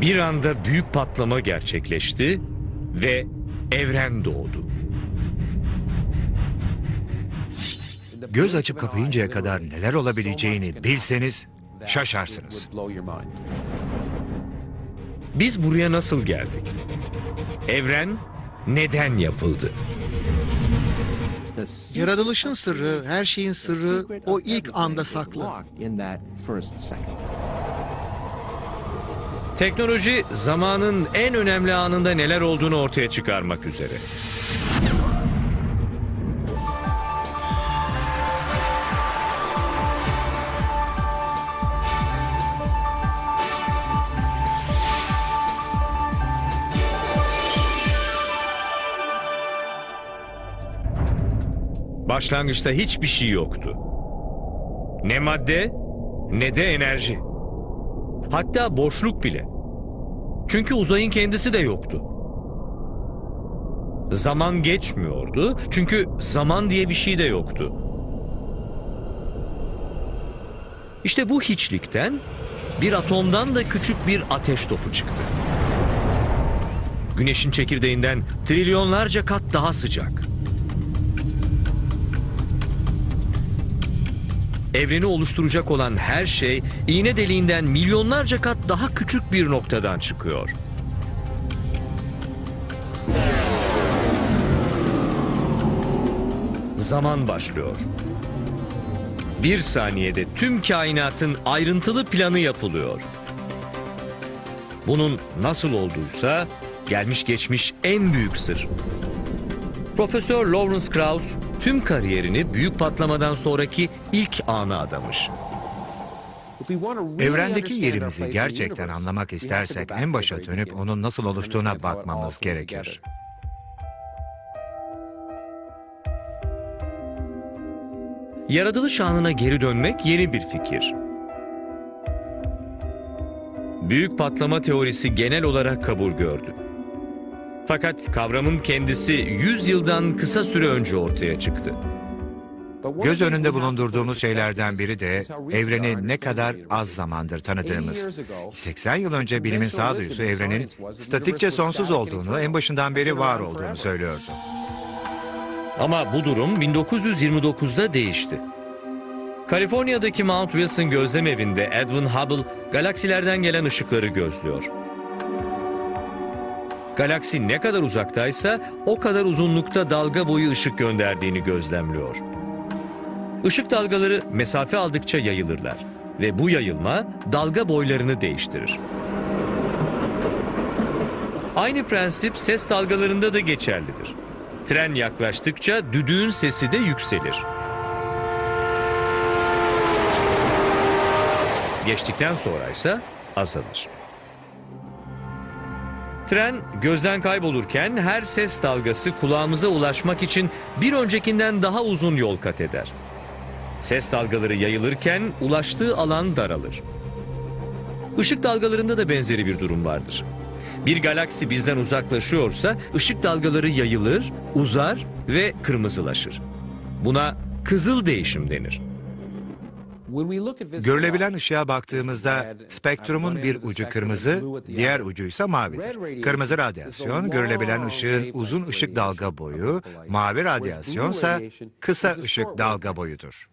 bir anda büyük patlama gerçekleşti ve evren doğdu. Göz açıp kapayıncaya kadar neler olabileceğini bilseniz şaşarsınız. Biz buraya nasıl geldik? Evren neden yapıldı? Yaratılışın sırrı, her şeyin sırrı o ilk anda saklı. Teknoloji zamanın en önemli anında neler olduğunu ortaya çıkarmak üzere. Başlangıçta hiçbir şey yoktu. Ne madde, ne de enerji. Hatta boşluk bile. Çünkü uzayın kendisi de yoktu. Zaman geçmiyordu. Çünkü zaman diye bir şey de yoktu. İşte bu hiçlikten, bir atomdan da küçük bir ateş topu çıktı. Güneşin çekirdeğinden trilyonlarca kat daha sıcak. Evreni oluşturacak olan her şey iğne deliğinden milyonlarca kat daha küçük bir noktadan çıkıyor. Zaman başlıyor. Bir saniyede tüm kainatın ayrıntılı planı yapılıyor. Bunun nasıl olduğuysa gelmiş geçmiş en büyük sır. Profesör Lawrence Krauss tüm kariyerini büyük patlamadan sonraki ilk ana adamış. Evrendeki yerimizi gerçekten anlamak istersek en başa dönüp onun nasıl oluştuğuna bakmamız gerekir. Yaratılış anına geri dönmek yeni bir fikir. Büyük patlama teorisi genel olarak kabul gördü. Fakat kavramın kendisi 100 yıldan kısa süre önce ortaya çıktı. Göz önünde bulundurduğumuz şeylerden biri de evreni ne kadar az zamandır tanıdığımız. 80 yıl önce bilimin sağduyusu evrenin statikçe sonsuz olduğunu, en başından beri var olduğunu söylüyordu. Ama bu durum 1929'da değişti. Kaliforniya'daki Mount Wilson gözlem evinde Edwin Hubble galaksilerden gelen ışıkları gözlüyor. Galaksi ne kadar uzaktaysa o kadar uzunlukta dalga boyu ışık gönderdiğini gözlemliyor. Işık dalgaları mesafe aldıkça yayılırlar ve bu yayılma dalga boylarını değiştirir. Aynı prensip ses dalgalarında da geçerlidir. Tren yaklaştıkça düdüğün sesi de yükselir. Geçtikten sonra ise azalır. Tren gözden kaybolurken her ses dalgası kulağımıza ulaşmak için bir öncekinden daha uzun yol kat eder. Ses dalgaları yayılırken ulaştığı alan daralır. Işık dalgalarında da benzeri bir durum vardır. Bir galaksi bizden uzaklaşıyorsa ışık dalgaları yayılır, uzar ve kırmızılaşır. Buna kızıl değişim denir. Görülebilen ışığa baktığımızda spektrumun bir ucu kırmızı, diğer ucuysa mavidir. Kırmızı radyasyon, görülebilen ışığın uzun ışık dalga boyu, mavi radyasyonsa kısa ışık dalga boyudur.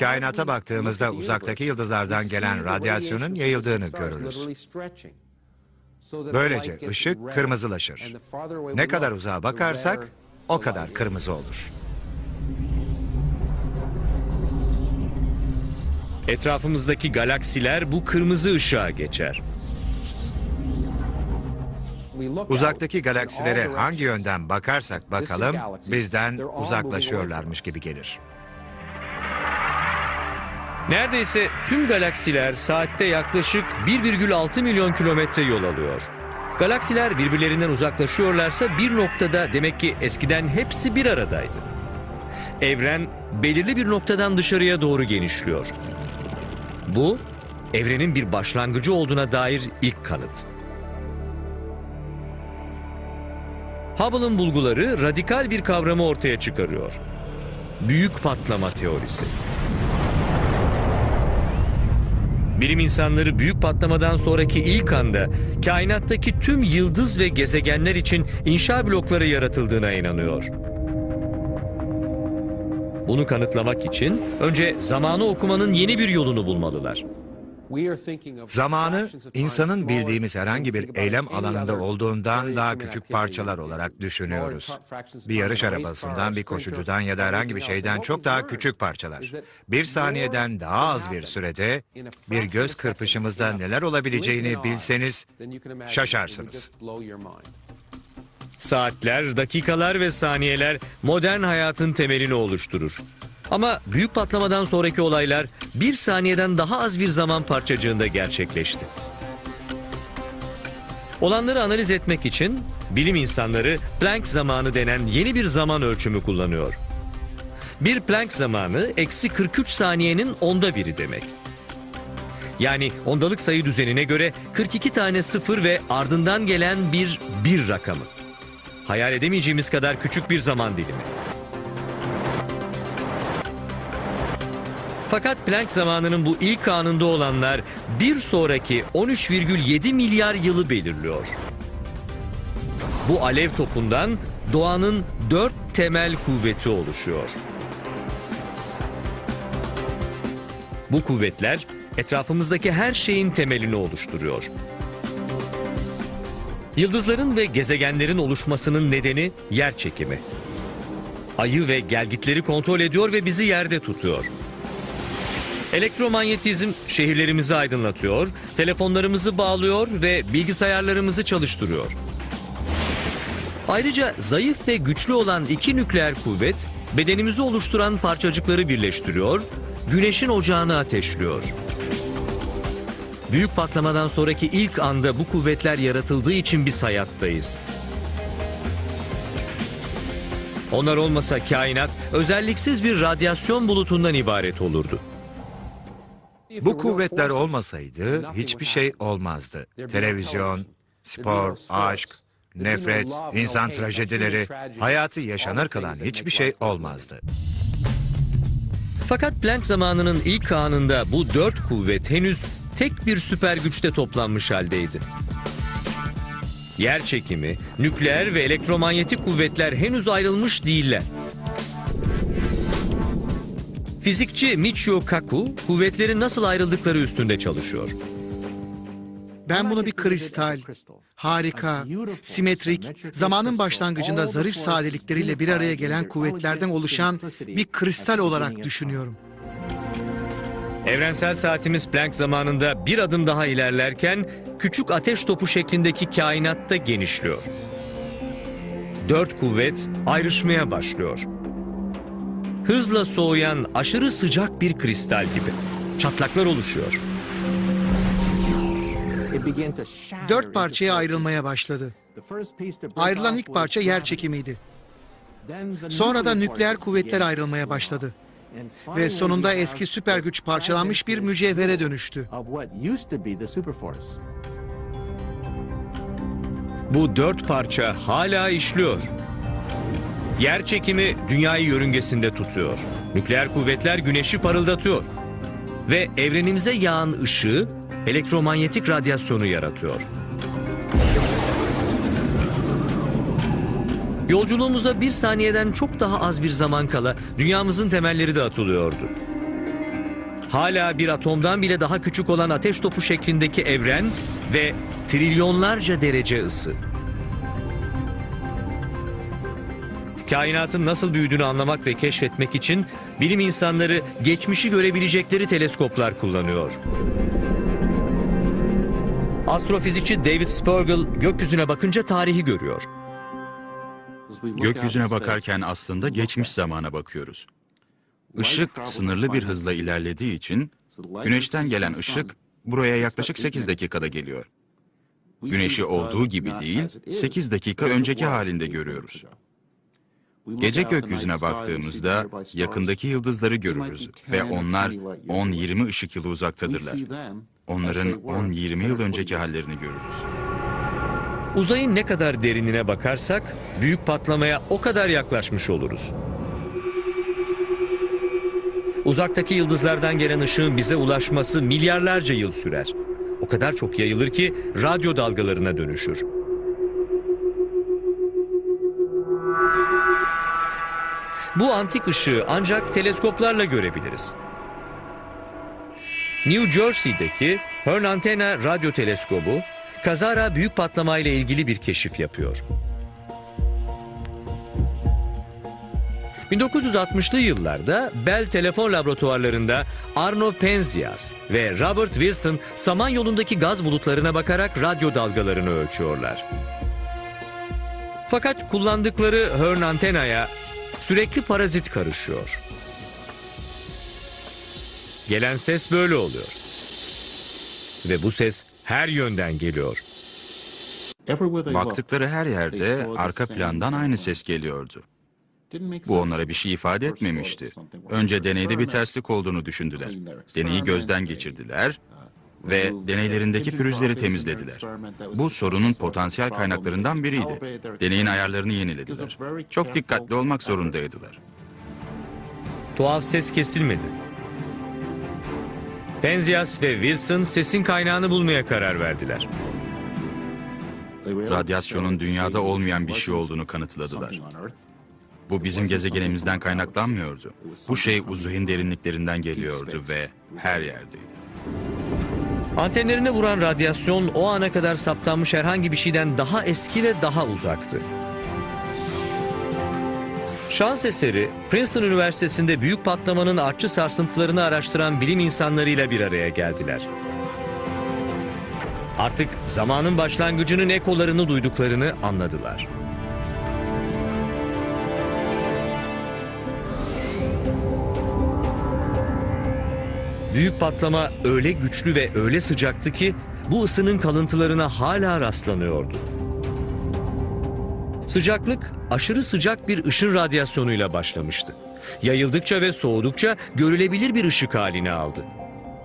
Kainata baktığımızda uzaktaki yıldızlardan gelen radyasyonun yayıldığını görürüz. Böylece ışık kırmızılaşır. Ne kadar uzağa bakarsak o kadar kırmızı olur. Etrafımızdaki galaksiler bu kırmızı ışığa geçer. Uzaktaki galaksilere hangi yönden bakarsak bakalım bizden uzaklaşıyorlarmış gibi gelir. Neredeyse tüm galaksiler saatte yaklaşık 1,6 milyon kilometre yol alıyor. Galaksiler birbirlerinden uzaklaşıyorlarsa bir noktada, demek ki eskiden hepsi bir aradaydı. Evren belirli bir noktadan dışarıya doğru genişliyor. Bu, evrenin bir başlangıcı olduğuna dair ilk kanıt. Hubble'ın bulguları radikal bir kavramı ortaya çıkarıyor. Büyük patlama teorisi. Bilim insanları büyük patlamadan sonraki ilk anda kainattaki tüm yıldız ve gezegenler için inşa blokları yaratıldığına inanıyor. Bunu kanıtlamak için önce zamanı okumanın yeni bir yolunu bulmalılar. Zamanı insanın bildiğimiz herhangi bir eylem alanında olduğundan daha küçük parçalar olarak düşünüyoruz. Bir yarış arabasından, bir koşucudan ya da herhangi bir şeyden çok daha küçük parçalar. Bir saniyeden daha az bir sürede bir göz kırpışımızda neler olabileceğini bilseniz şaşarsınız. Saatler, dakikalar ve saniyeler modern hayatın temelini oluşturur. Ama büyük patlamadan sonraki olaylar bir saniyeden daha az bir zaman parçacığında gerçekleşti. Olanları analiz etmek için bilim insanları Planck zamanı denen yeni bir zaman ölçümü kullanıyor. Bir Planck zamanı eksi 43 saniyenin onda biri demek. Yani ondalık sayı düzenine göre 42 tane sıfır ve ardından gelen bir rakamı. Hayal edemeyeceğimiz kadar küçük bir zaman dilimi. Fakat Planck zamanının bu ilk anında olanlar bir sonraki 13,7 milyar yılı belirliyor. Bu alev topundan doğanın 4 temel kuvveti oluşuyor. Bu kuvvetler etrafımızdaki her şeyin temelini oluşturuyor. Yıldızların ve gezegenlerin oluşmasının nedeni yer çekimi. Ayı ve gelgitleri kontrol ediyor ve bizi yerde tutuyor. Elektromanyetizm şehirlerimizi aydınlatıyor, telefonlarımızı bağlıyor ve bilgisayarlarımızı çalıştırıyor. Ayrıca zayıf ve güçlü olan iki nükleer kuvvet bedenimizi oluşturan parçacıkları birleştiriyor, güneşin ocağını ateşliyor. Büyük patlamadan sonraki ilk anda bu kuvvetler yaratıldığı için biz hayattayız. Onlar olmasa kainat özelliksiz bir radyasyon bulutundan ibaret olurdu. Bu kuvvetler olmasaydı hiçbir şey olmazdı. Televizyon, spor, aşk, nefret, insan trajedileri, hayatı yaşanır kılan hiçbir şey olmazdı. Fakat Planck zamanının ilk anında bu 4 kuvvet henüz tek bir süper güçte toplanmış haldeydi. Yer çekimi, nükleer ve elektromanyetik kuvvetler henüz ayrılmış değiller. Fizikçi Michio Kaku, kuvvetlerin nasıl ayrıldıkları üstünde çalışıyor. Ben bunu bir kristal, harika, simetrik, zamanın başlangıcında zarif sadelikleriyle bir araya gelen kuvvetlerden oluşan bir kristal olarak düşünüyorum. Evrensel saatimiz Planck zamanında bir adım daha ilerlerken küçük ateş topu şeklindeki kainatta genişliyor. 4 kuvvet ayrışmaya başlıyor. Hızla soğuyan aşırı sıcak bir kristal gibi. Çatlaklar oluşuyor. 4 parçaya ayrılmaya başladı. Ayrılan ilk parça yer çekimiydi. Sonra da nükleer kuvvetler ayrılmaya başladı. Ve sonunda eski süper güç parçalanmış bir mücevhere dönüştü. Bu 4 parça hala işliyor. Yer çekimi dünyayı yörüngesinde tutuyor. Nükleer kuvvetler güneşi parıldatıyor. Ve evrenimize yağan ışığı elektromanyetik radyasyonu yaratıyor. Yolculuğumuza bir saniyeden çok daha az bir zaman kala dünyamızın temelleri de atılıyordu. Hala bir atomdan bile daha küçük olan ateş topu şeklindeki evren ve trilyonlarca derece ısı. Kainatın nasıl büyüdüğünü anlamak ve keşfetmek için bilim insanları geçmişi görebilecekleri teleskoplar kullanıyor. Astrofizikçi David Spiegel gökyüzüne bakınca tarihi görüyor. Gökyüzüne bakarken aslında geçmiş zamana bakıyoruz. Işık sınırlı bir hızla ilerlediği için güneşten gelen ışık buraya yaklaşık 8 dakikada geliyor. Güneşi olduğu gibi değil, 8 dakika önceki halinde görüyoruz. Gece gökyüzüne baktığımızda yakındaki yıldızları görürüz ve onlar 10-20 ışık yılı uzaktadırlar. Onların 10-20 yıl önceki hallerini görürüz. Uzayın ne kadar derinine bakarsak büyük patlamaya o kadar yaklaşmış oluruz. Uzaktaki yıldızlardan gelen ışığın bize ulaşması milyarlarca yıl sürer. O kadar çok yayılır ki radyo dalgalarına dönüşür. Bu antik ışığı ancak teleskoplarla görebiliriz. New Jersey'deki Horn Antena Radyo Teleskobu kazara büyük patlamayla ilgili bir keşif yapıyor. 1960'lı yıllarda Bell Telefon Laboratuvarlarında Arno Penzias ve Robert Wilson Samanyolu'ndaki gaz bulutlarına bakarak radyo dalgalarını ölçüyorlar. Fakat kullandıkları Horn Antena'ya sürekli parazit karışıyor. Gelen ses böyle oluyor. Ve bu ses her yönden geliyor. Baktıkları her yerde arka plandan aynı ses geliyordu. Bu onlara bir şey ifade etmemişti. Önce deneyde bir terslik olduğunu düşündüler. Deneyi gözden geçirdiler ve deneylerindeki pürüzleri temizlediler. Bu sorunun potansiyel kaynaklarından biriydi. Deneyin ayarlarını yenilediler. Çok dikkatli olmak zorundaydılar. Tuhaf ses kesilmedi. Penzias ve Wilson sesin kaynağını bulmaya karar verdiler. Radyasyonun dünyada olmayan bir şey olduğunu kanıtladılar. Bu bizim gezegenimizden kaynaklanmıyordu. Bu şey uzayın derinliklerinden geliyordu ve her yerdeydi. Antenlerine vuran radyasyon o ana kadar saptanmış herhangi bir şeyden daha eski ve daha uzaktı. Şans eseri Princeton Üniversitesi'nde büyük patlamanın artçı sarsıntılarını araştıran bilim insanlarıyla bir araya geldiler. Artık zamanın başlangıcının ekolarını duyduklarını anladılar. Büyük patlama öyle güçlü ve öyle sıcaktı ki bu ısının kalıntılarına hala rastlanıyordu. Sıcaklık aşırı sıcak bir ışın radyasyonuyla başlamıştı. Yayıldıkça ve soğudukça görülebilir bir ışık halini aldı.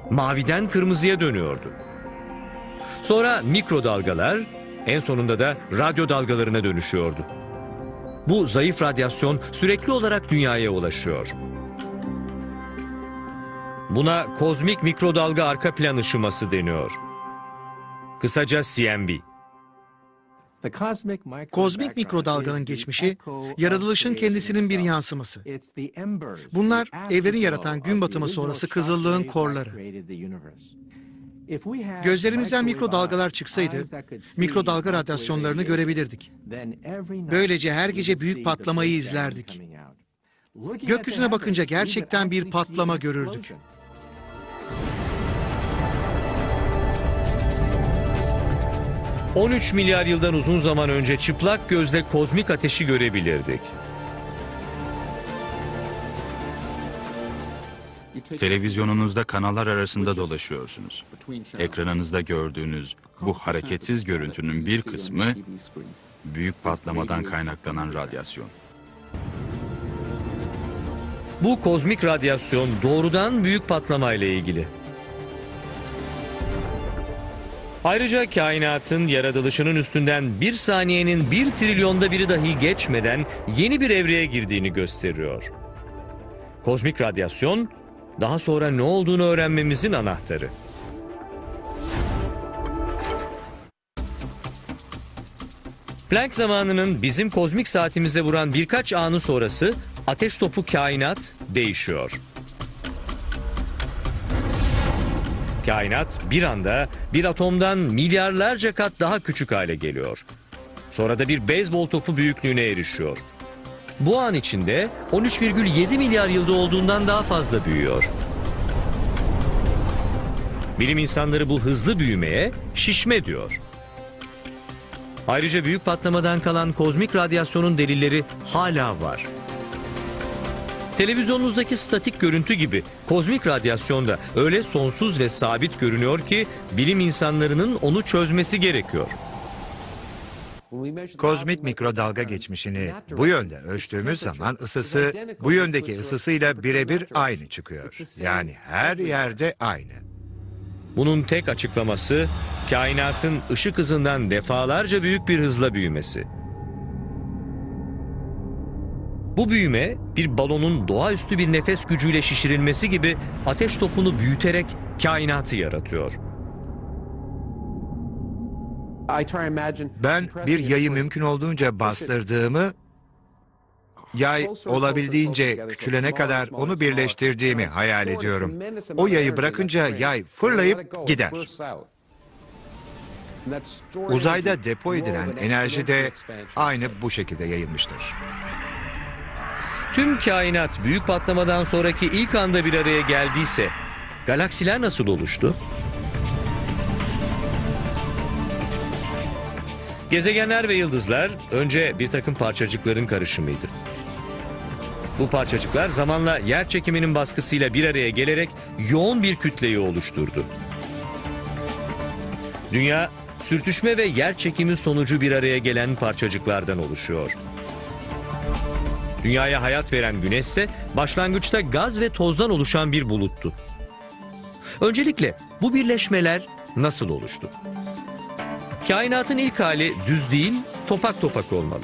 Maviden kırmızıya dönüyordu. Sonra mikrodalgalar, en sonunda da radyo dalgalarına dönüşüyordu. Bu zayıf radyasyon sürekli olarak dünyaya ulaşıyor. Buna kozmik mikrodalga arka plan ışıması deniyor. Kısaca CMB. Kozmik mikrodalganın geçmişi, yaratılışın kendisinin bir yansıması. Bunlar evreni yaratan gün batımı sonrası kızıllığın korları. Gözlerimizden mikrodalgalar çıksaydı, mikrodalga radyasyonlarını görebilirdik. Böylece her gece büyük patlamayı izlerdik. Gökyüzüne bakınca gerçekten bir patlama görürdük. ...13 milyar yıldan uzun zaman önce çıplak gözle kozmik ateşi görebilirdik. Televizyonunuzda kanallar arasında dolaşıyorsunuz. Ekranınızda gördüğünüz bu hareketsiz görüntünün bir kısmı... ...büyük patlamadan kaynaklanan radyasyon. Bu kozmik radyasyon doğrudan büyük patlamayla ilgili. Ayrıca kainatın yaratılışının üstünden bir saniyenin 1 trilyonda biri dahi geçmeden yeni bir evreye girdiğini gösteriyor. Kozmik radyasyon daha sonra ne olduğunu öğrenmemizin anahtarı. Planck zamanının bizim kozmik saatimize vuran birkaç anı sonrası ateş topu kainat değişiyor. Kainat bir anda bir atomdan milyarlarca kat daha küçük hale geliyor. Sonra da bir beyzbol topu büyüklüğüne erişiyor. Bu an içinde 13,7 milyar yılda olduğundan daha fazla büyüyor. Bilim insanları bu hızlı büyümeye şişme diyor. Ayrıca büyük patlamadan kalan kozmik radyasyonun delilleri hala var. Televizyonunuzdaki statik görüntü gibi kozmik radyasyon da öyle sonsuz ve sabit görünüyor ki bilim insanlarının onu çözmesi gerekiyor. Kozmik mikrodalga geçmişini bu yönde ölçtüğümüz zaman ısısı bu yöndeki ısısıyla birebir aynı çıkıyor. Yani her yerde aynı. Bunun tek açıklaması kainatın ışık hızından defalarca büyük bir hızla büyümesi. Bu büyüme bir balonun doğaüstü bir nefes gücüyle şişirilmesi gibi ateş topunu büyüterek kainatı yaratıyor. Ben bir yayı mümkün olduğunca bastırdığımı, yay olabildiğince küçülene kadar onu birleştirdiğimi hayal ediyorum. O yayı bırakınca yay fırlayıp gider. Uzayda depo edilen enerji de aynı bu şekilde yayılmıştır. Tüm kainat büyük patlamadan sonraki ilk anda bir araya geldiyse, galaksiler nasıl oluştu? Gezegenler ve yıldızlar önce bir takım parçacıkların karışımıydı. Bu parçacıklar zamanla yer çekiminin baskısıyla bir araya gelerek yoğun bir kütleyi oluşturdu. Dünya, sürtüşme ve yer çekimi sonucu bir araya gelen parçacıklardan oluşuyor. Dünyaya hayat veren güneş ise başlangıçta gaz ve tozdan oluşan bir buluttu. Öncelikle bu birleşmeler nasıl oluştu? Kainatın ilk hali düz değil, topak topak olmalı.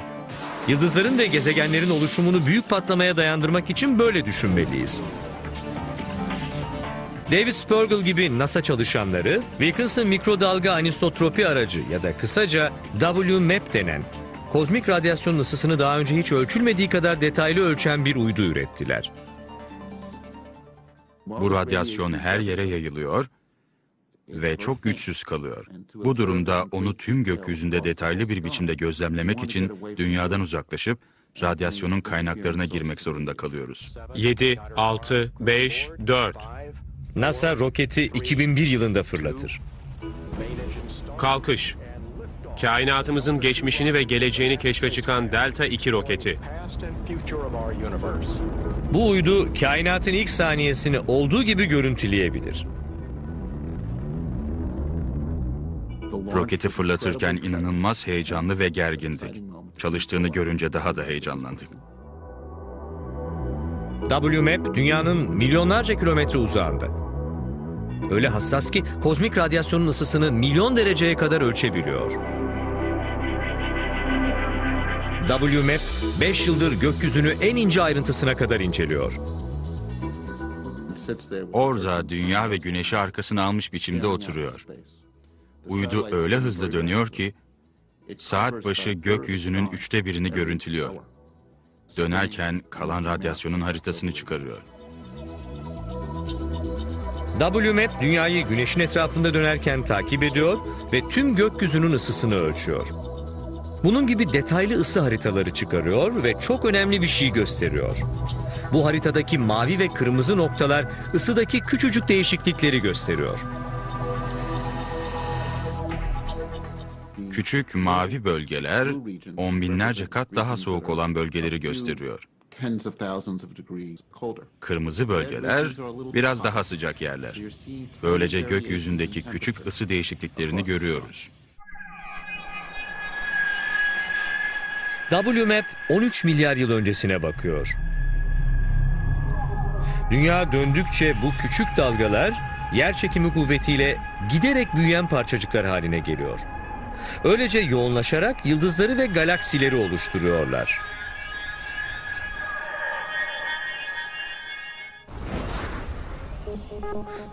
Yıldızların ve gezegenlerin oluşumunu büyük patlamaya dayandırmak için böyle düşünmeliyiz. David Spiegel gibi NASA çalışanları, Wilkinson Mikrodalga Anisotropi Aracı ya da kısaca WMAP denen, kozmik radyasyon ısısını daha önce hiç ölçülmediği kadar detaylı ölçen bir uydu ürettiler. Bu radyasyon her yere yayılıyor ve çok güçsüz kalıyor. Bu durumda onu tüm gökyüzünde detaylı bir biçimde gözlemlemek için dünyadan uzaklaşıp radyasyonun kaynaklarına girmek zorunda kalıyoruz. 7, 6, 5, 4. NASA roketi 2001 yılında fırlatır. Kalkış. Kainatımızın geçmişini ve geleceğini keşfe çıkan Delta-2 roketi. Bu uydu kainatın ilk saniyesini olduğu gibi görüntüleyebilir. Roketi fırlatırken inanılmaz heyecanlı ve gergindik. Çalıştığını görünce daha da heyecanlandık. WMAP dünyanın milyonlarca kilometre uzağında. Öyle hassas ki kozmik radyasyonun ısısını milyon dereceye kadar ölçebiliyor. WMAP 5 yıldır gökyüzünü en ince ayrıntısına kadar inceliyor. Orada dünya ve güneşi arkasına almış biçimde oturuyor. Uydu öyle hızlı dönüyor ki saat başı gökyüzünün 1/3'ünü görüntülüyor. Dönerken kalan radyasyonun haritasını çıkarıyor. WMAP dünyayı güneşin etrafında dönerken takip ediyor ve tüm gökyüzünün ısısını ölçüyor. Bunun gibi detaylı ısı haritaları çıkarıyor ve çok önemli bir şey gösteriyor. Bu haritadaki mavi ve kırmızı noktalar ısıdaki küçücük değişiklikleri gösteriyor. Küçük mavi bölgeler, 10 binlerce kat daha soğuk olan bölgeleri gösteriyor. Kırmızı bölgeler, biraz daha sıcak yerler. Böylece gökyüzündeki küçük ısı değişikliklerini görüyoruz. WMAP 13 milyar yıl öncesine bakıyor. Dünya döndükçe bu küçük dalgalar, yer çekimi kuvvetiyle giderek büyüyen parçacıklar haline geliyor. Öylece yoğunlaşarak yıldızları ve galaksileri oluşturuyorlar.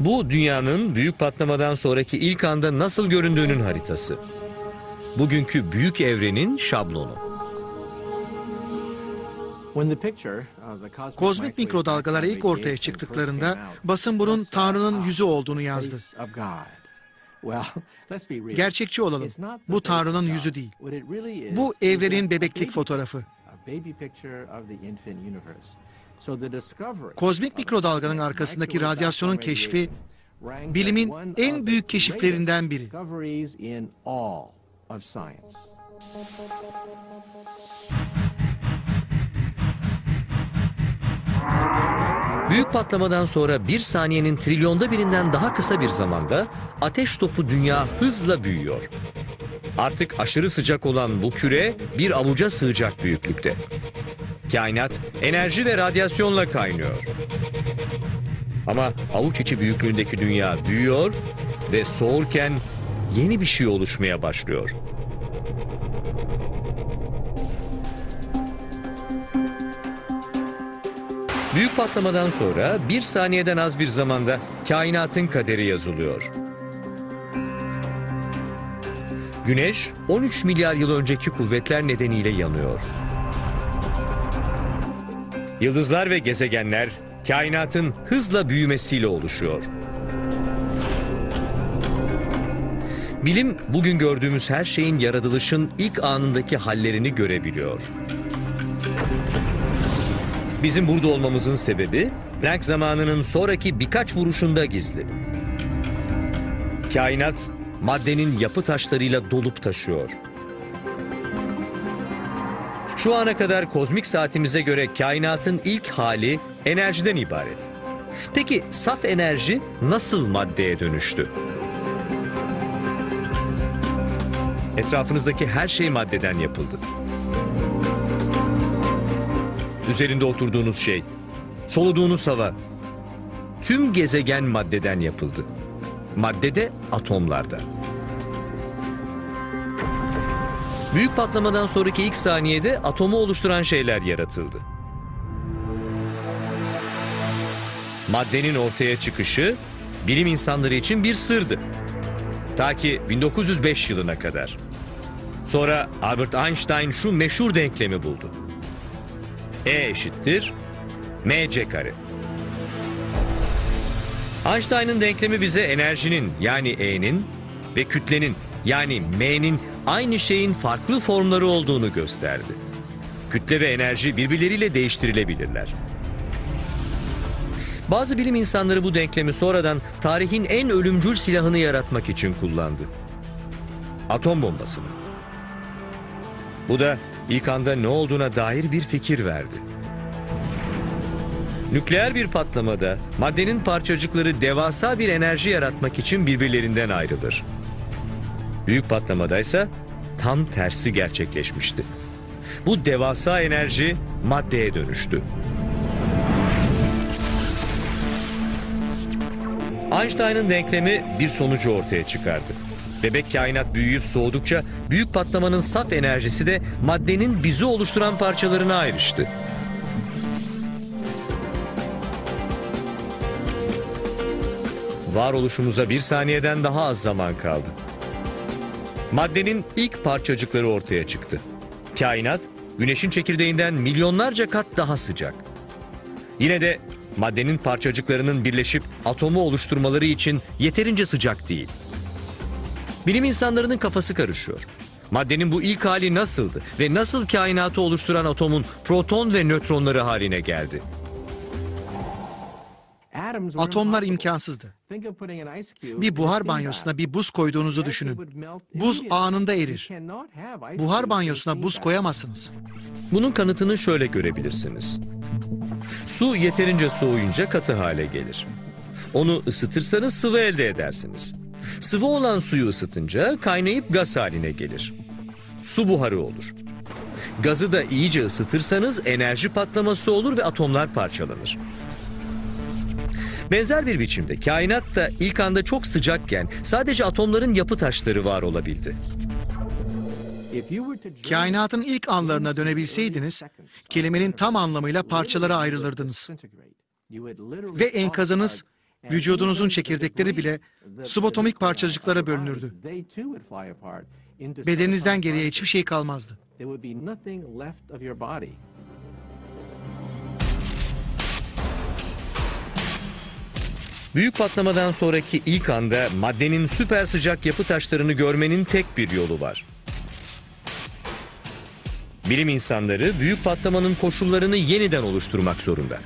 Bu dünyanın büyük patlamadan sonraki ilk anda nasıl göründüğünün haritası. Bugünkü büyük evrenin şablonu. Kozmik mikrodalgalar ilk ortaya çıktıklarında basın bunun Tanrı'nın yüzü olduğunu yazdı. Gerçekçi olalım. Bu Tanrı'nın yüzü değil. Bu evrenin bebeklik fotoğrafı. Kozmik mikrodalganın arkasındaki radyasyonun keşfi, bilimin en büyük keşiflerinden biri. Büyük patlamadan sonra bir saniyenin trilyonda birinden daha kısa bir zamanda ateş topu dünya hızla büyüyor. Artık aşırı sıcak olan bu küre bir avuca sığacak büyüklükte. Kainat enerji ve radyasyonla kaynıyor. Ama avuç içi büyüklüğündeki dünya büyüyor ve soğurken yeni bir şey oluşmaya başlıyor. Büyük patlamadan sonra bir saniyeden az bir zamanda kainatın kaderi yazılıyor. Güneş 13 milyar yıl önceki kuvvetler nedeniyle yanıyor. Yıldızlar ve gezegenler kainatın hızla büyümesiyle oluşuyor. Bilim bugün gördüğümüz her şeyin yaratılışın ilk anındaki hallerini görebiliyor. Bizim burada olmamızın sebebi Planck zamanının sonraki birkaç vuruşunda gizli. Kainat maddenin yapı taşlarıyla dolup taşıyor. Şu ana kadar kozmik saatimize göre kainatın ilk hali enerjiden ibaret. Peki saf enerji nasıl maddeye dönüştü? Etrafınızdaki her şey maddeden yapıldı. Üzerinde oturduğunuz şey, soluduğunuz hava, tüm gezegen maddeden yapıldı. Madde de atomlarda. Büyük patlamadan sonraki ilk saniyede atomu oluşturan şeyler yaratıldı. Maddenin ortaya çıkışı bilim insanları için bir sırdı. Ta ki 1905 yılına kadar. Sonra Albert Einstein şu meşhur denklemi buldu. E = mc². Einstein'ın denklemi bize enerjinin yani E'nin ve kütlenin yani M'nin aynı şeyin farklı formları olduğunu gösterdi. Kütle ve enerji birbirleriyle değiştirilebilirler. Bazı bilim insanları bu denklemi sonradan tarihin en ölümcül silahını yaratmak için kullandı. Atom bombasını. Bu da ilk anda ne olduğuna dair bir fikir verdi. Nükleer bir patlamada maddenin parçacıkları devasa bir enerji yaratmak için birbirlerinden ayrılır. Büyük patlamadaysa tam tersi gerçekleşmişti. Bu devasa enerji maddeye dönüştü. Einstein'ın denklemi bir sonucu ortaya çıkardı. Bebek kainat büyüyüp soğudukça büyük patlamanın saf enerjisi de maddenin bizi oluşturan parçalarına ayrıştı. Varoluşumuza bir saniyeden daha az zaman kaldı. Maddenin ilk parçacıkları ortaya çıktı. Kainat, güneşin çekirdeğinden milyonlarca kat daha sıcak. Yine de maddenin parçacıklarının birleşip atomu oluşturmaları için yeterince sıcak değil. Bilim insanlarının kafası karışıyor. Maddenin bu ilk hali nasıldı ve nasıl kainatı oluşturan atomun proton ve nötronları haline geldi? Atomlar imkansızdı. Bir buhar banyosuna bir buz koyduğunuzu düşünün. Buz anında erir. Buhar banyosuna buz koyamazsınız. Bunun kanıtını şöyle görebilirsiniz. Su yeterince soğuyunca katı hale gelir. Onu ısıtırsanız sıvı elde edersiniz. Sıvı olan suyu ısıtınca kaynayıp gaz haline gelir. Su buharı olur. Gazı da iyice ısıtırsanız enerji patlaması olur ve atomlar parçalanır. Benzer bir biçimde kainat da ilk anda çok sıcakken sadece atomların yapı taşları var olabildi. Kainatın ilk anlarına dönebilseydiniz, kelimenin tam anlamıyla parçalara ayrılırdınız. Ve enkazınız, vücudunuzun çekirdekleri bile subatomik parçacıklara bölünürdü. Bedeninizden geriye hiçbir şey kalmazdı. Büyük patlamadan sonraki ilk anda maddenin süper sıcak yapı taşlarını görmenin tek bir yolu var. Bilim insanları büyük patlamanın koşullarını yeniden oluşturmak zorunda.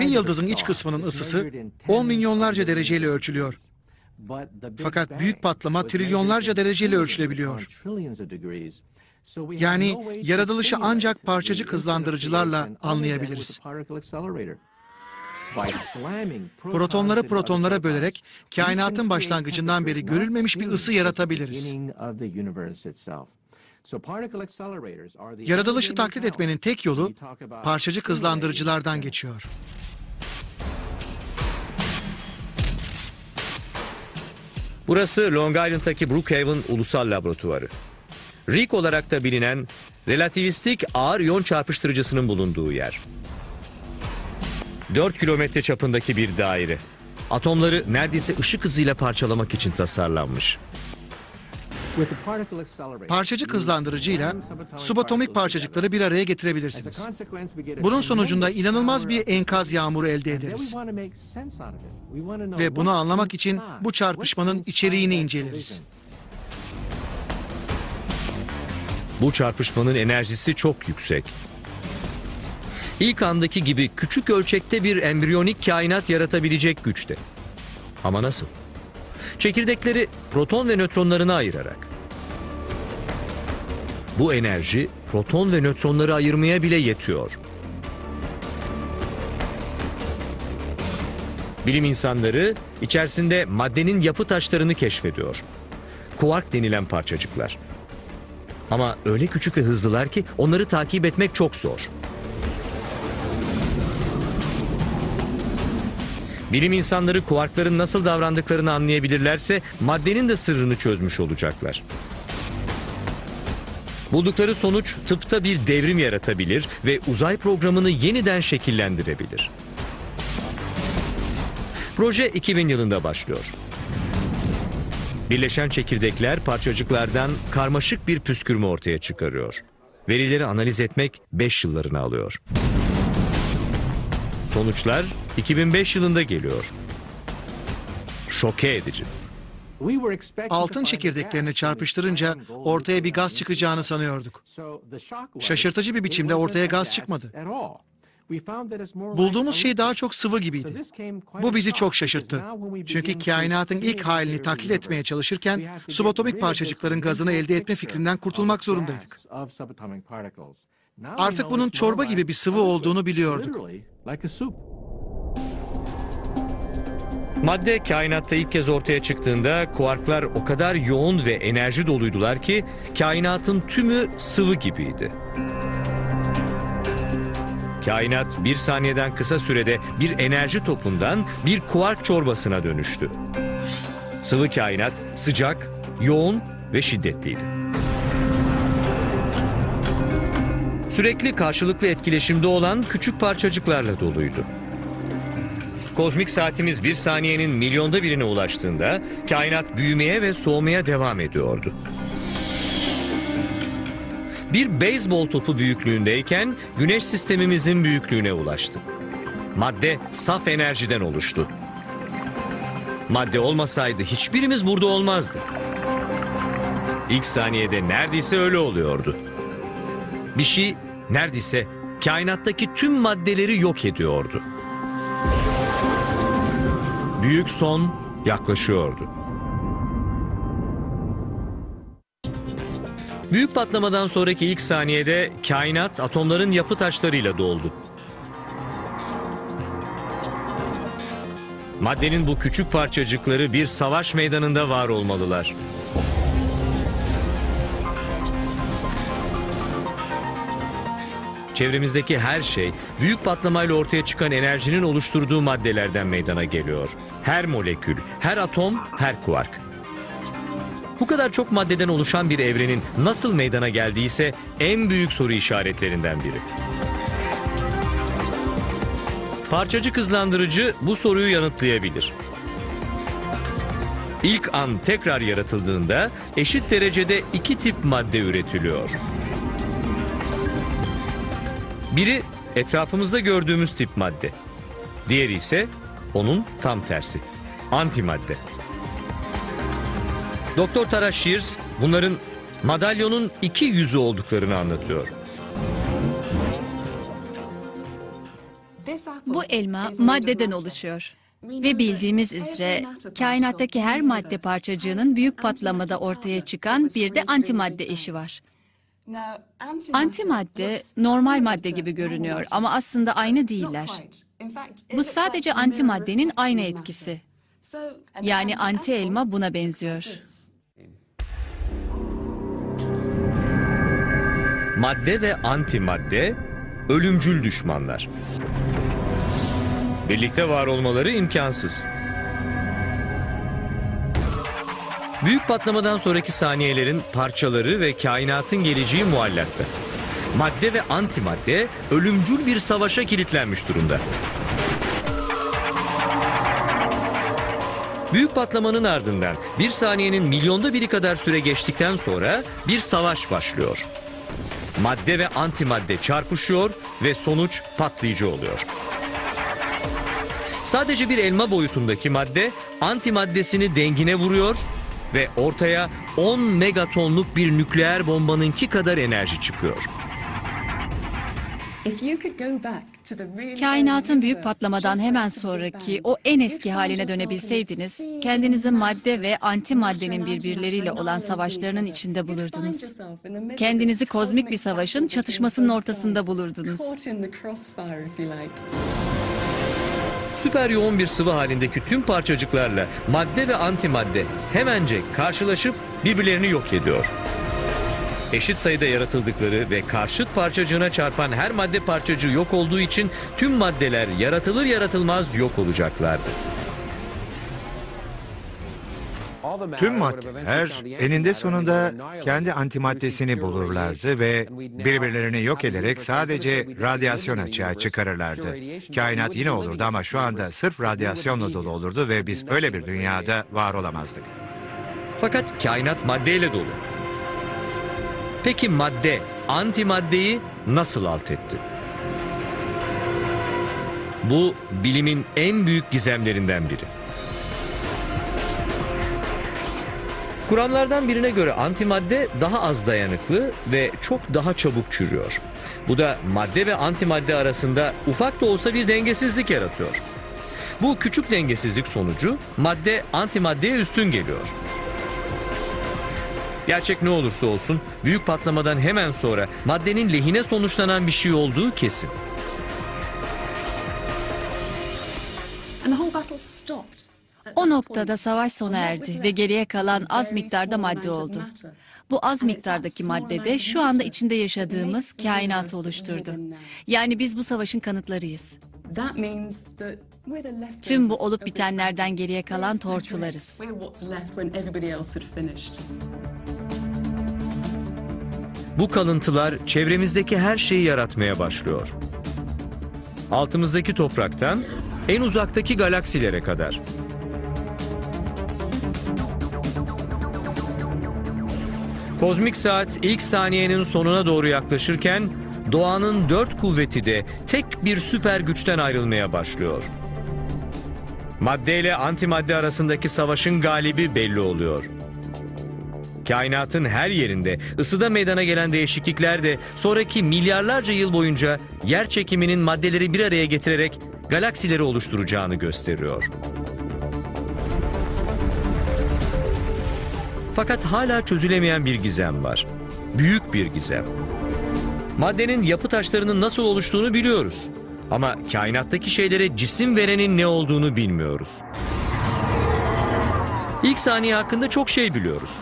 Bir yıldızın iç kısmının ısısı 10 milyonlarca dereceyle ölçülüyor. Fakat büyük patlama trilyonlarca dereceyle ölçülebiliyor. Yani yaratılışı ancak parçacık hızlandırıcılarla anlayabiliriz. Protonları protonlara bölerek kainatın başlangıcından beri görülmemiş bir ısı yaratabiliriz. Yaratılışı taklit etmenin tek yolu parçacık hızlandırıcılardan geçiyor. Burası Long Island'daki Brookhaven Ulusal Laboratuvarı. RHIC olarak da bilinen relativistik ağır iyon çarpıştırıcısının bulunduğu yer. 4 kilometre çapındaki bir daire. Atomları neredeyse ışık hızıyla parçalamak için tasarlanmış. Parçacık hızlandırıcıyla subatomik parçacıkları bir araya getirebilirsiniz. Bunun sonucunda inanılmaz bir enkaz yağmuru elde ederiz. Ve bunu anlamak için bu çarpışmanın içeriğini inceleriz. Bu çarpışmanın enerjisi çok yüksek. İlk andaki gibi küçük ölçekte bir embriyonik kainat yaratabilecek güçte. Ama nasıl? Çekirdekleri proton ve nötronlarına ayırarak. Bu enerji proton ve nötronları ayırmaya bile yetiyor. Bilim insanları içerisinde maddenin yapı taşlarını keşfediyor. Kuark denilen parçacıklar. Ama öyle küçük ve hızlılar ki onları takip etmek çok zor. Bilim insanları kuarkların nasıl davrandıklarını anlayabilirlerse maddenin de sırrını çözmüş olacaklar. Buldukları sonuç tıpta bir devrim yaratabilir ve uzay programını yeniden şekillendirebilir. Proje 2000 yılında başlıyor. Birleşen çekirdekler parçacıklardan karmaşık bir püskürme ortaya çıkarıyor. Verileri analiz etmek 5 yıllarını alıyor. Sonuçlar 2005 yılında geliyor. Şoke edici. Altın çekirdeklerini çarpıştırınca ortaya bir gaz çıkacağını sanıyorduk. Şaşırtıcı bir biçimde ortaya gaz çıkmadı. Bulduğumuz şey daha çok sıvı gibiydi. Bu bizi çok şaşırttı. Çünkü kainatın ilk halini taklit etmeye çalışırken subatomik parçacıkların gazını elde etme fikrinden kurtulmak zorundaydık. Artık bunun çorba gibi bir sıvı olduğunu biliyorduk. Madde kainatta ilk kez ortaya çıktığında kuarklar o kadar yoğun ve enerji doluydular ki kainatın tümü sıvı gibiydi. Kainat bir saniyeden kısa sürede bir enerji topundan bir kuark çorbasına dönüştü. Sıvı kainat sıcak, yoğun ve şiddetliydi. Sürekli karşılıklı etkileşimde olan küçük parçacıklarla doluydu. Kozmik saatimiz bir saniyenin milyonda birine ulaştığında kainat büyümeye ve soğumaya devam ediyordu. Bir beyzbol topu büyüklüğündeyken güneş sistemimizin büyüklüğüne ulaştı. Madde saf enerjiden oluştu. Madde olmasaydı hiçbirimiz burada olmazdı. İlk saniyede neredeyse öyle oluyordu. Bir şey neredeyse kainattaki tüm maddeleri yok ediyordu. Büyük son yaklaşıyordu. Büyük patlamadan sonraki ilk saniyede kainat atomların yapı taşlarıyla doldu. Maddenin bu küçük parçacıkları bir savaş meydanında var olmalılar. Çevremizdeki her şey büyük patlamayla ortaya çıkan enerjinin oluşturduğu maddelerden meydana geliyor. Her molekül, her atom, her kuark. Bu kadar çok maddeden oluşan bir evrenin nasıl meydana geldiyse en büyük soru işaretlerinden biri. Parçacık hızlandırıcı bu soruyu yanıtlayabilir. İlk an tekrar yaratıldığında eşit derecede iki tip madde üretiliyor. Biri etrafımızda gördüğümüz tip madde. Diğeri ise onun tam tersi. Antimadde. Doktor Tara Shears bunların madalyonun iki yüzü olduklarını anlatıyor. Bu elma maddeden oluşuyor. Ve bildiğimiz üzere kainattaki her madde parçacığının büyük patlamada ortaya çıkan bir de antimadde eşi var. Antimadde normal madde gibi görünüyor ama aslında aynı değiller. Bu sadece antimaddenin aynı etkisi. Yani anti elma buna benziyor. Madde ve antimadde ölümcül düşmanlar. Birlikte var olmaları imkansız. Büyük patlamadan sonraki saniyelerin parçaları ve kainatın geleceği muallakta. Madde ve antimadde ölümcül bir savaşa kilitlenmiş durumda. Büyük patlamanın ardından bir saniyenin milyonda biri kadar süre geçtikten sonra bir savaş başlıyor. Madde ve antimadde çarpışıyor ve sonuç patlayıcı oluyor. Sadece bir elma boyutundaki madde antimaddesini dengine vuruyor ve ortaya 10 megatonluk bir nükleer bombanınki kadar enerji çıkıyor. Kainatın büyük patlamadan hemen sonraki o en eski haline dönebilseydiniz, kendinizi madde ve antimaddenin birbirleriyle olan savaşlarının içinde bulurdunuz. Kendinizi kozmik bir savaşın çatışmasının ortasında bulurdunuz. Süper yoğun bir sıvı halindeki tüm parçacıklarla madde ve antimadde hemencek karşılaşıp birbirlerini yok ediyor. Eşit sayıda yaratıldıkları ve karşıt parçacığına çarpan her madde parçacığı yok olduğu için tüm maddeler yaratılır yaratılmaz yok olacaklardı. Tüm maddeler eninde sonunda kendi antimaddesini bulurlardı ve birbirlerini yok ederek sadece radyasyon açığa çıkarırlardı. Kainat yine olurdu ama şu anda sırf radyasyonla dolu olurdu ve biz öyle bir dünyada var olamazdık. Fakat kainat maddeyle dolu. Peki madde, antimaddeyi nasıl alt etti? Bu bilimin en büyük gizemlerinden biri. Kuramlardan birine göre antimadde daha az dayanıklı ve çok daha çabuk çürüyor. Bu da madde ve antimadde arasında ufak da olsa bir dengesizlik yaratıyor. Bu küçük dengesizlik sonucu madde antimaddeye üstün geliyor. Gerçek ne olursa olsun büyük patlamadan hemen sonra maddenin lehine sonuçlanan bir şey olduğu kesin. O noktada savaş sona erdi ve geriye kalan az miktarda madde oldu. Bu az miktardaki madde de şu anda içinde yaşadığımız kainatı oluşturdu. Yani biz bu savaşın kanıtlarıyız. Tüm bu olup bitenlerden geriye kalan tortularız. Bu kalıntılar çevremizdeki her şeyi yaratmaya başlıyor. Altımızdaki topraktan en uzaktaki galaksilere kadar. Kozmik saat ilk saniyenin sonuna doğru yaklaşırken doğanın dört kuvveti de tek bir süper güçten ayrılmaya başlıyor. Madde ile antimadde arasındaki savaşın galibi belli oluyor. Kainatın her yerinde ısıda meydana gelen değişiklikler de sonraki milyarlarca yıl boyunca yer çekiminin maddeleri bir araya getirerek galaksileri oluşturacağını gösteriyor. Fakat hala çözülemeyen bir gizem var. Büyük bir gizem. Maddenin yapı taşlarının nasıl oluştuğunu biliyoruz. Ama kainattaki şeylere cisim verenin ne olduğunu bilmiyoruz. İlk saniye hakkında çok şey biliyoruz.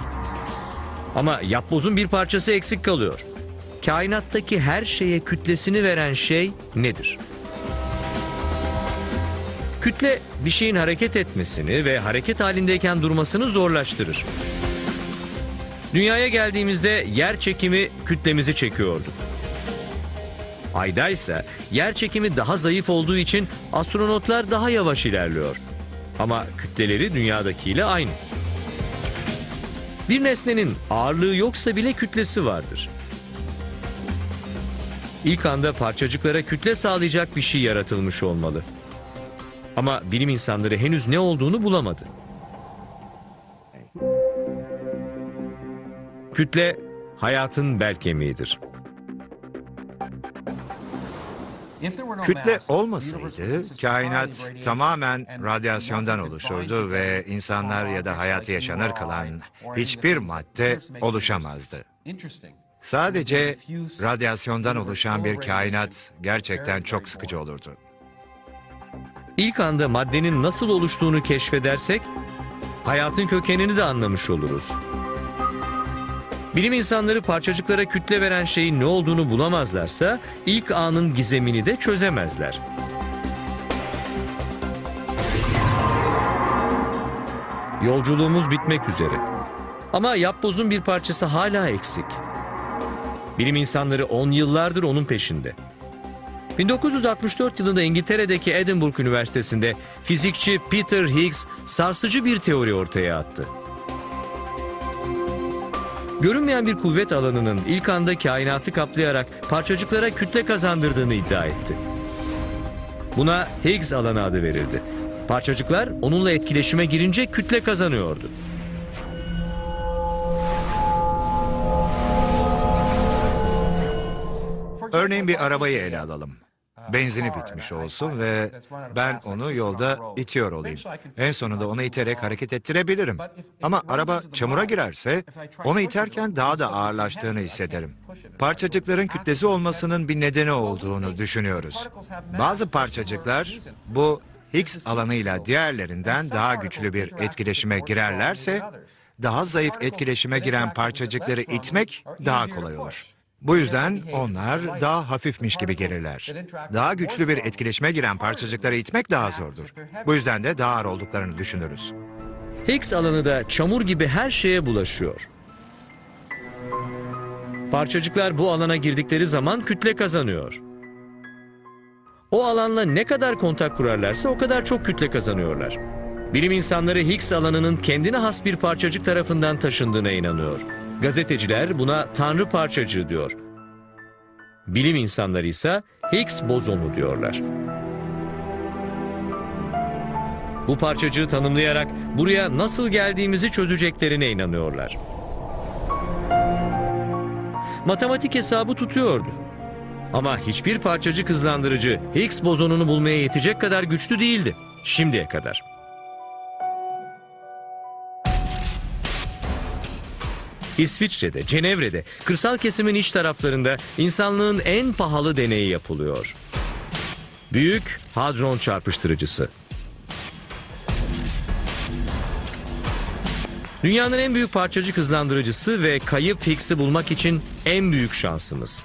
Ama yapbozun bir parçası eksik kalıyor. Kainattaki her şeye kütlesini veren şey nedir? Kütle bir şeyin hareket etmesini ve hareket halindeyken durmasını zorlaştırır. Dünyaya geldiğimizde yer çekimi kütlemizi çekiyordu. Ayda ise yer çekimi daha zayıf olduğu için astronotlar daha yavaş ilerliyor. Ama kütleleri dünyadakiyle aynı. Bir nesnenin ağırlığı yoksa bile kütlesi vardır. İlk anda parçacıklara kütle sağlayacak bir şey yaratılmış olmalı. Ama bilim insanları henüz ne olduğunu bulamadı. Kütle hayatın bel kemiğidir. Kütle olmasaydı kainat tamamen radyasyondan oluşurdu ve insanlar ya da hayatı yaşanır kılan hiçbir madde oluşamazdı. Sadece radyasyondan oluşan bir kainat gerçekten çok sıkıcı olurdu. İlk anda maddenin nasıl oluştuğunu keşfedersek hayatın kökenini de anlamış oluruz. Bilim insanları parçacıklara kütle veren şeyin ne olduğunu bulamazlarsa ilk anın gizemini de çözemezler. Yolculuğumuz bitmek üzere. Ama yapbozun bir parçası hala eksik. Bilim insanları 10 yıllardır onun peşinde. 1964 yılında İngiltere'deki Edinburgh Üniversitesi'nde fizikçi Peter Higgs sarsıcı bir teori ortaya attı. Görünmeyen bir kuvvet alanının ilk anda kainatı kaplayarak parçacıklara kütle kazandırdığını iddia etti. Buna Higgs alanı adı verildi. Parçacıklar onunla etkileşime girince kütle kazanıyordu. Örneğin bir arabayı ele alalım. Benzini bitmiş olsun ve ben onu yolda itiyor olayım. En sonunda onu iterek hareket ettirebilirim. Ama araba çamura girerse onu iterken daha da ağırlaştığını hissederim. Parçacıkların kütlesi olmasının bir nedeni olduğunu düşünüyoruz. Bazı parçacıklar bu Higgs alanıyla diğerlerinden daha güçlü bir etkileşime girerlerse daha zayıf etkileşime giren parçacıkları itmek daha kolay olur. Bu yüzden onlar daha hafifmiş gibi gelirler. Daha güçlü bir etkileşime giren parçacıkları itmek daha zordur. Bu yüzden de daha ağır olduklarını düşünürüz. Higgs alanı da çamur gibi her şeye bulaşıyor. Parçacıklar bu alana girdikleri zaman kütle kazanıyor. O alanla ne kadar kontak kurarlarsa o kadar çok kütle kazanıyorlar. Bilim insanları Higgs alanının kendine has bir parçacık tarafından taşındığına inanıyor. Gazeteciler buna Tanrı parçacığı diyor. Bilim insanları ise Higgs bozonu diyorlar. Bu parçacığı tanımlayarak buraya nasıl geldiğimizi çözeceklerine inanıyorlar. Matematik hesabı tutuyordu. Ama hiçbir parçacık hızlandırıcı Higgs bozonunu bulmaya yetecek kadar güçlü değildi şimdiye kadar. İsviçre'de, Cenevre'de, kırsal kesimin iç taraflarında insanlığın en pahalı deneyi yapılıyor. Büyük Hadron Çarpıştırıcısı. Dünyanın en büyük parçacık hızlandırıcısı ve kayıp Higgs'i bulmak için en büyük şansımız.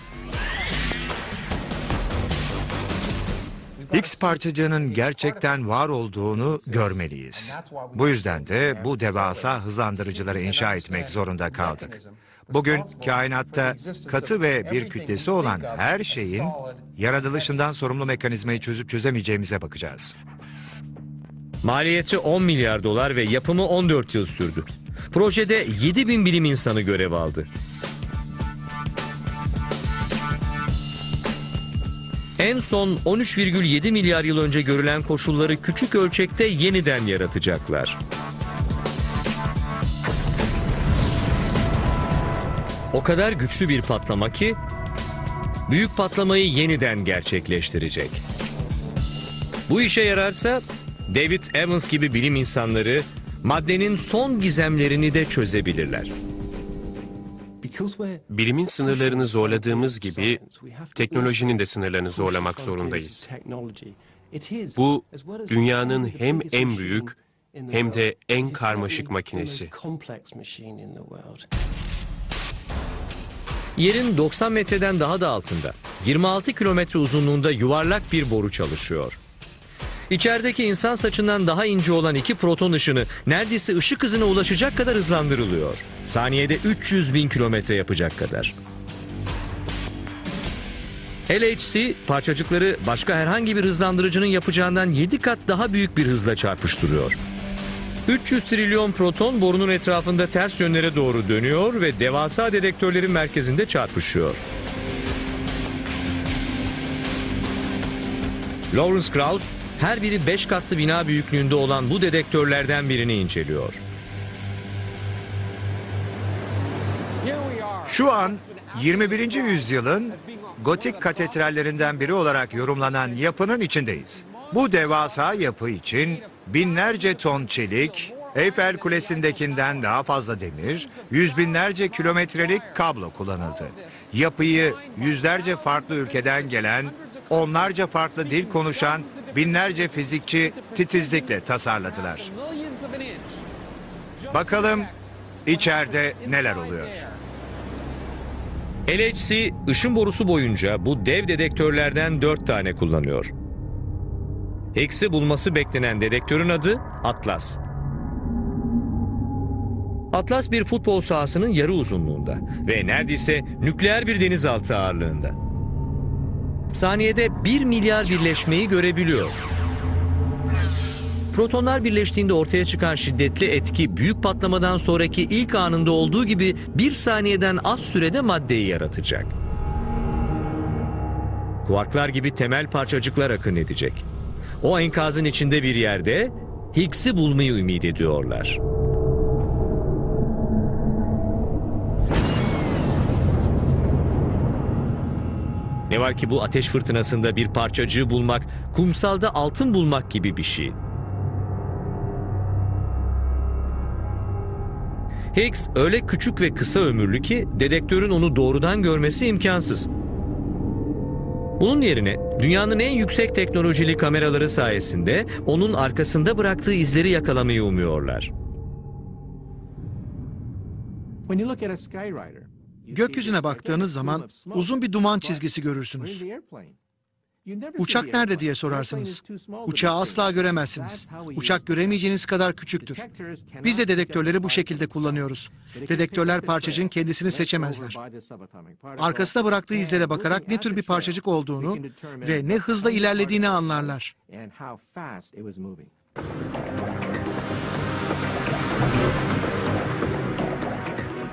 Higgs parçacığının gerçekten var olduğunu görmeliyiz. Bu yüzden de bu devasa hızlandırıcıları inşa etmek zorunda kaldık. Bugün kainatta katı ve bir kütlesi olan her şeyin yaratılışından sorumlu mekanizmayı çözüp çözemeyeceğimize bakacağız. Maliyeti 10 milyar dolar ve yapımı 14 yıl sürdü. Projede 7.000 bilim insanı görev aldı. En son 13,7 milyar yıl önce görülen koşulları küçük ölçekte yeniden yaratacaklar. O kadar güçlü bir patlama ki büyük patlamayı yeniden gerçekleştirecek. Bu işe yararsa David Evans gibi bilim insanları maddenin son gizemlerini de çözebilirler. Bilimin sınırlarını zorladığımız gibi teknolojinin de sınırlarını zorlamak zorundayız. Bu dünyanın hem en büyük hem de en karmaşık makinesi. Yerin 90 metreden daha da altında, 26 kilometre uzunluğunda yuvarlak bir boru çalışıyor. İçerideki insan saçından daha ince olan 2 proton ışını neredeyse ışık hızına ulaşacak kadar hızlandırılıyor. Saniyede 300.000 kilometre yapacak kadar. LHC parçacıkları başka herhangi bir hızlandırıcının yapacağından 7 kat daha büyük bir hızla çarpıştırıyor. 300 trilyon proton borunun etrafında ters yönlere doğru dönüyor ve devasa dedektörlerin merkezinde çarpışıyor. Lawrence Krauss her biri 5 katlı bina büyüklüğünde olan bu dedektörlerden birini inceliyor. Şu an 21. yüzyılın gotik katedrallerinden biri olarak yorumlanan yapının içindeyiz. Bu devasa yapı için binlerce ton çelik, Eyfel Kulesi'ndekinden daha fazla demir, yüz binlerce kilometrelik kablo kullanıldı. Yapıyı yüzlerce farklı ülkeden gelen, onlarca farklı dil konuşan binlerce fizikçi titizlikle tasarladılar. Bakalım içeride neler oluyor. LHC ışın borusu boyunca bu dev dedektörlerden 4 tane kullanıyor. Higgs'i bulması beklenen dedektörün adı Atlas. Atlas bir futbol sahasının yarı uzunluğunda ve neredeyse nükleer bir denizaltı ağırlığında. Saniyede 1 milyar birleşmeyi görebiliyor. Protonlar birleştiğinde ortaya çıkan şiddetli etki büyük patlamadan sonraki ilk anında olduğu gibi bir saniyeden az sürede maddeyi yaratacak. Kuarklar gibi temel parçacıklar akın edecek. O enkazın içinde bir yerde Higgs'i bulmayı ümit ediyorlar. Ne var ki bu ateş fırtınasında bir parçacığı bulmak, kumsalda altın bulmak gibi bir şey. Higgs öyle küçük ve kısa ömürlü ki dedektörün onu doğrudan görmesi imkansız. Bunun yerine dünyanın en yüksek teknolojili kameraları sayesinde onun arkasında bıraktığı izleri yakalamayı umuyorlar. Gökyüzüne baktığınız zaman uzun bir duman çizgisi görürsünüz. Uçak nerede diye sorarsınız. Uçağı asla göremezsiniz. Uçak göremeyeceğiniz kadar küçüktür. Biz de dedektörleri bu şekilde kullanıyoruz. Dedektörler parçacığın kendisini seçemezler. Arkasına bıraktığı izlere bakarak ne tür bir parçacık olduğunu ve ne hızla ilerlediğini anlarlar.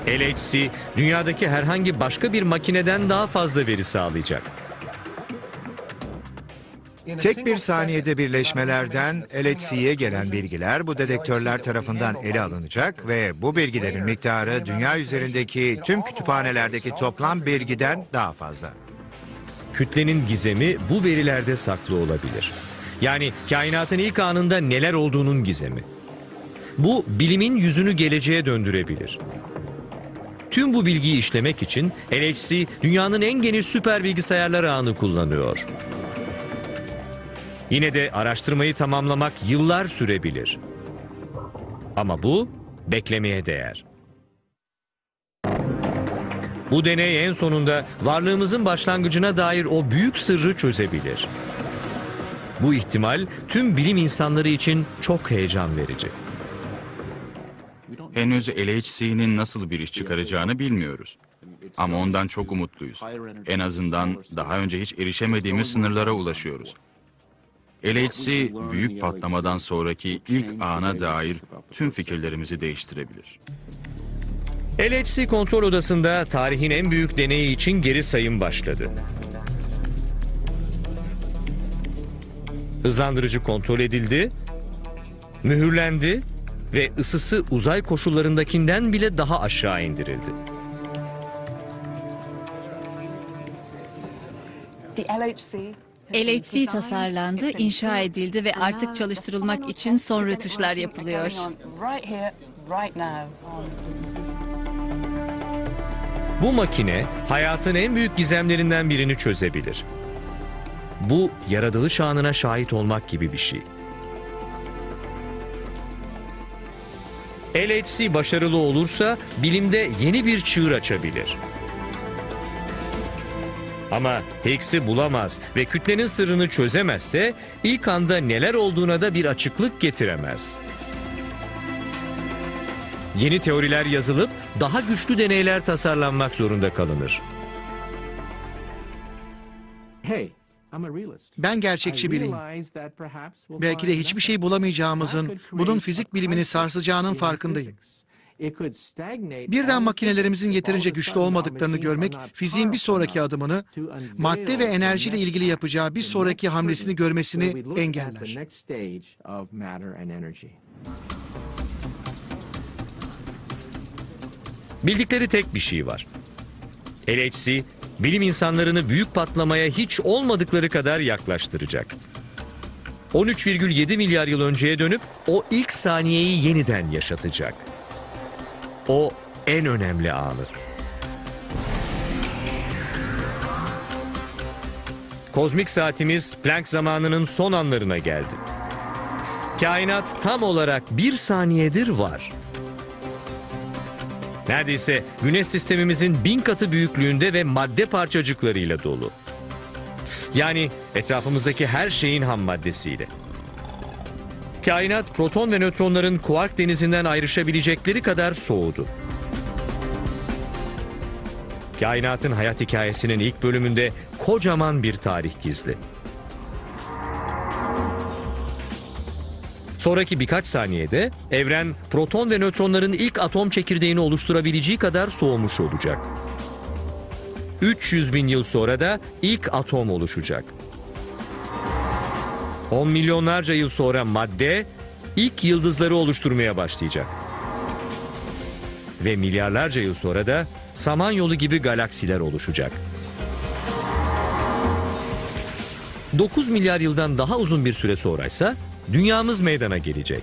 LHC, dünyadaki herhangi başka bir makineden daha fazla veri sağlayacak. Tek bir saniyede birleşmelerden LHC'ye gelen bilgiler bu dedektörler tarafından ele alınacak ve bu bilgilerin miktarı dünya üzerindeki tüm kütüphanelerdeki toplam bilgiden daha fazla. Kütlenin gizemi bu verilerde saklı olabilir. Yani kainatın ilk anında neler olduğunun gizemi. Bu bilimin yüzünü geleceğe döndürebilir. Tüm bu bilgiyi işlemek için LHC dünyanın en geniş süper bilgisayarlar ağını kullanıyor. Yine de araştırmayı tamamlamak yıllar sürebilir. Ama bu beklemeye değer. Bu deney en sonunda varlığımızın başlangıcına dair o büyük sırrı çözebilir. Bu ihtimal tüm bilim insanları için çok heyecan verici. Henüz LHC'nin nasıl bir iş çıkaracağını bilmiyoruz. Ama ondan çok umutluyuz. En azından daha önce hiç erişemediğimiz sınırlara ulaşıyoruz. LHC, büyük patlamadan sonraki ilk ana dair tüm fikirlerimizi değiştirebilir. LHC kontrol odasında tarihin en büyük deneyi için geri sayım başladı. Hızlandırıcı kontrol edildi, mühürlendi ve ısısı uzay koşullarındakinden bile daha aşağı indirildi. LHC tasarlandı, inşa edildi ve artık çalıştırılmak için son rötuşlar yapılıyor. Bu makine hayatın en büyük gizemlerinden birini çözebilir. Bu yaratılış anına şahit olmak gibi bir şey. LHC başarılı olursa bilimde yeni bir çığır açabilir. Ama Higgs'i bulamaz ve kütlenin sırrını çözemezse ilk anda neler olduğuna da bir açıklık getiremez. Yeni teoriler yazılıp daha güçlü deneyler tasarlanmak zorunda kalınır. Ben gerçekçi biriyim. Belki de hiçbir şey bulamayacağımızın, bunun fizik bilimini sarsacağının farkındayım. Birden makinelerimizin yeterince güçlü olmadıklarını görmek, fiziğin bir sonraki adımını, madde ve enerjiyle ilgili yapacağı bir sonraki hamlesini görmesini engeller. Bildikleri tek bir şey var. LHC, bilim insanlarını büyük patlamaya hiç olmadıkları kadar yaklaştıracak. 13,7 milyar yıl önceye dönüp o ilk saniyeyi yeniden yaşatacak. O en önemli anı. Kozmik saatimiz Planck zamanının son anlarına geldi. Kainat tam olarak bir saniyedir var. Neredeyse güneş sistemimizin 1000 katı büyüklüğünde ve madde parçacıklarıyla dolu. Yani etrafımızdaki her şeyin ham maddesiyle. Kainat proton ve nötronların kuark denizinden ayrışabilecekleri kadar soğudu. Kainatın hayat hikayesinin ilk bölümünde kocaman bir tarih gizli. Sonraki birkaç saniyede evren proton ve nötronların ilk atom çekirdeğini oluşturabileceği kadar soğumuş olacak. 300 bin yıl sonra da ilk atom oluşacak. 10 milyonlarca yıl sonra madde ilk yıldızları oluşturmaya başlayacak. Ve milyarlarca yıl sonra da Samanyolu gibi galaksiler oluşacak. 9 milyar yıldan daha uzun bir süre sonraysa dünyamız meydana gelecek.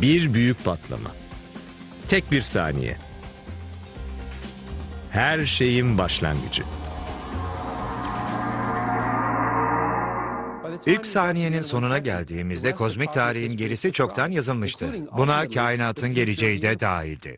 Bir büyük patlama. Tek bir saniye. Her şeyin başlangıcı. İlk saniyenin sonuna geldiğimizde kozmik tarihin gerisi çoktan yazılmıştı. Buna kainatın geleceği de dahildi.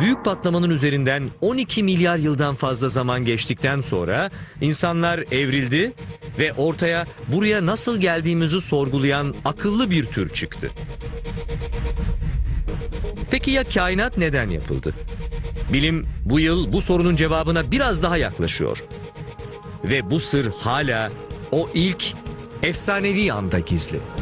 Büyük patlamanın üzerinden 12 milyar yıldan fazla zaman geçtikten sonra insanlar evrildi ve ortaya buraya nasıl geldiğimizi sorgulayan akıllı bir tür çıktı. Peki ya kainat neden yapıldı? Bilim bu yıl bu sorunun cevabına biraz daha yaklaşıyor. Ve bu sır hala o ilk efsanevi anda gizli.